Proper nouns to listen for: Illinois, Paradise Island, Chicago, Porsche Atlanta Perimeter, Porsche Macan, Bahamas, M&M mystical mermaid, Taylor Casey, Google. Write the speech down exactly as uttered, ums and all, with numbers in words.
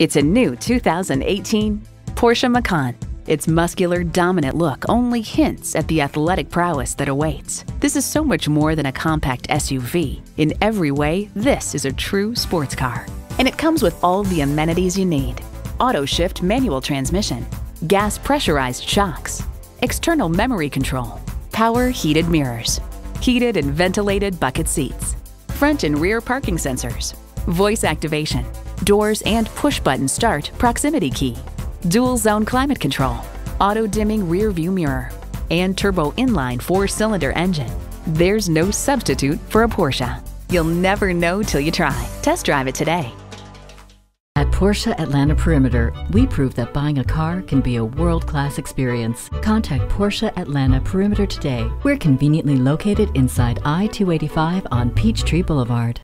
It's a new two thousand eighteen Porsche Macan. Its muscular, dominant look only hints at the athletic prowess that awaits. This is so much more than a compact S U V. In every way, this is a true sports car. And it comes with all the amenities you need. Auto shift manual transmission, gas pressurized shocks, external memory control, power heated mirrors, heated and ventilated bucket seats, front and rear parking sensors, voice activation, doors and push-button start proximity key, dual zone climate control, auto dimming rear view mirror, and turbo inline four-cylinder engine. There's no substitute for a Porsche. You'll never know till you try. Test drive it today. At Porsche Atlanta Perimeter, we prove that buying a car can be a world-class experience. Contact Porsche Atlanta Perimeter today. We're conveniently located inside I two eighty-five on Peachtree Boulevard.